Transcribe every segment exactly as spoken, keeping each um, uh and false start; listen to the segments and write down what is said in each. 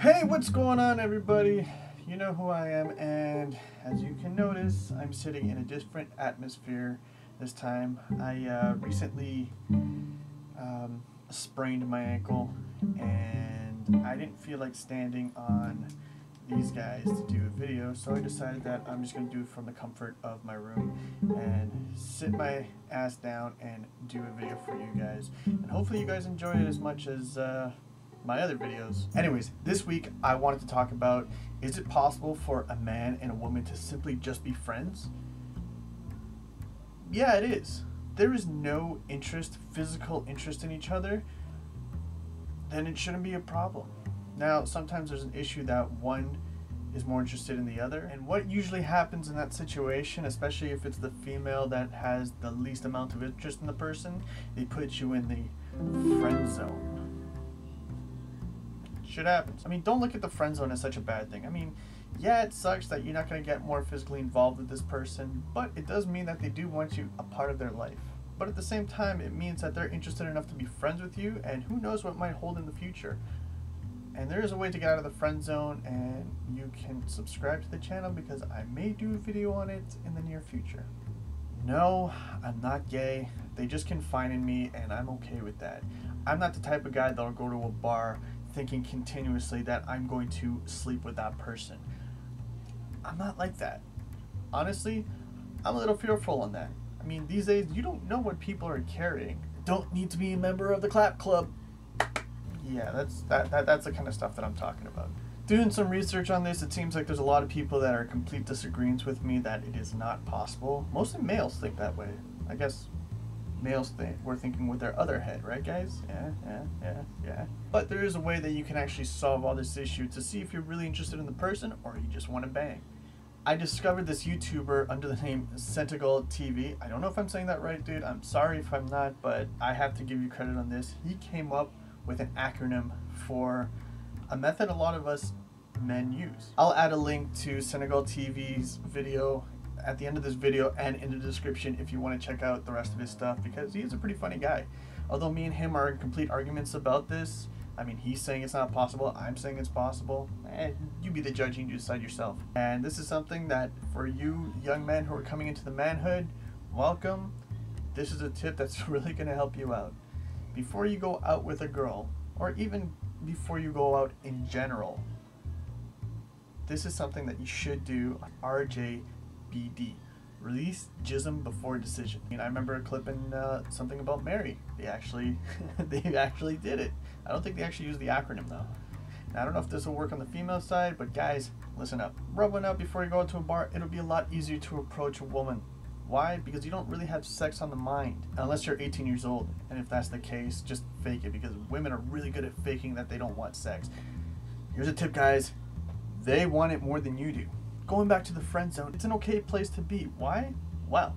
Hey, what's going on, everybody? You know who I am, and as you can notice, I'm sitting in a different atmosphere this time. I uh, recently um, sprained my ankle, and I didn't feel like standing on these guys to do a video, so I decided that I'm just going to do it from the comfort of my room and sit my ass down and do a video for you guys. And hopefully you guys enjoy it as much as uh, my other videos. Anyways, this week I wanted to talk about, is it possible for a man and a woman to simply just be friends? Yeah, it is. There is no interest, physical interest in each other, then it shouldn't be a problem. Now, sometimes there's an issue that one is more interested in the other, and what usually happens in that situation, especially if it's the female that has the least amount of interest in the person, they put you in the friend zone. Shit happens. I mean, don't look at the friend zone as such a bad thing. I mean, yeah, it sucks that you're not going to get more physically involved with this person, but it does mean that they do want you a part of their life. But at the same time, it means that they're interested enough to be friends with you, and who knows what might hold in the future. And there is a way to get out of the friend zone, and you can subscribe to the channel because I may do a video on it in the near future. No, I'm not gay. They just confide in me, and I'm okay with that. I'm not the type of guy that'll go to a bar thinking continuously that I'm going to sleep with that person. I'm not like that. Honestly, I'm a little fearful on that. I mean, these days, you don't know what people are carrying. Don't need to be a member of the clap club. Yeah, that's that, that that's the kind of stuff that I'm talking about. Doing some research on this, it seems like there's a lot of people that are in complete disagreement with me that it is not possible. Mostly males think that way. I guess males think we're thinking with their other head, right, guys? Yeah, yeah, yeah, yeah. But there is a way that you can actually solve all this issue to see if you're really interested in the person or you just want to bang. I discovered this YouTuber under the name SantagatoTv. I don't know if I'm saying that right, dude. I'm sorry if I'm not, but I have to give you credit on this. He came up with an acronym for a method a lot of us men use. I'll add a link to SantagatoTv's video at the end of this video and in the description if you want to check out the rest of his stuff, because he is a pretty funny guy. Although me and him are in complete arguments about this, I mean, he's saying it's not possible, I'm saying it's possible, and you be the judge and you decide yourself. And this is something that for you young men who are coming into the manhood, welcome. This is a tip that's really going to help you out. Before you go out with a girl, or even before you go out in general, this is something that you should do on R J B D. Release jism before decision. I mean, I remember clipping uh, something about Mary. They actually, they actually did it. I don't think they actually used the acronym though. Now, I don't know if this will work on the female side, but guys, listen up. Rub one out before you go out to a bar. It'll be a lot easier to approach a woman. Why? Because you don't really have sex on the mind unless you're eighteen years old, and if that's the case, just fake it, because women are really good at faking that they don't want sex. Here's a tip, guys. They want it more than you do. Going back to the friend zone, it's an okay place to be. Why? Well,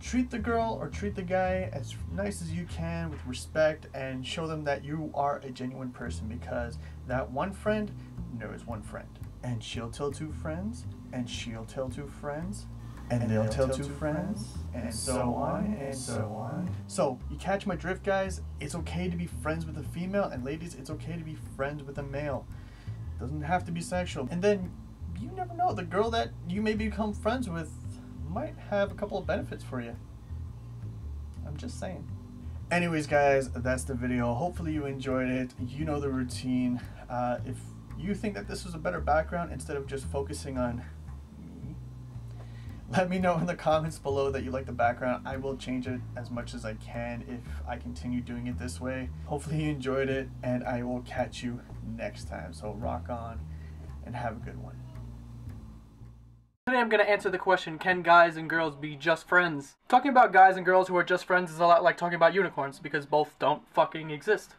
treat the girl or treat the guy as nice as you can with respect, and show them that you are a genuine person, because that one friend knows one friend, and she'll tell two friends, and she'll tell two friends, and, and they'll, they'll tell, tell two, two friends, friends and, and so, so on, and so on. So, you catch my drift, guys? It's okay to be friends with a female, and ladies, it's okay to be friends with a male. It doesn't have to be sexual. And then, you never know, the girl that you may become friends with might have a couple of benefits for you. I'm just saying. Anyways, guys, that's the video. Hopefully you enjoyed it. You know the routine. Uh, if you think that this was a better background instead of just focusing on, let me know in the comments below that you like the background. I will change it as much as I can if I continue doing it this way. Hopefully you enjoyed it, and I will catch you next time. So rock on and have a good one. Today I'm going to answer the question, can guys and girls be just friends? Talking about guys and girls who are just friends is a lot like talking about unicorns, because both don't fucking exist.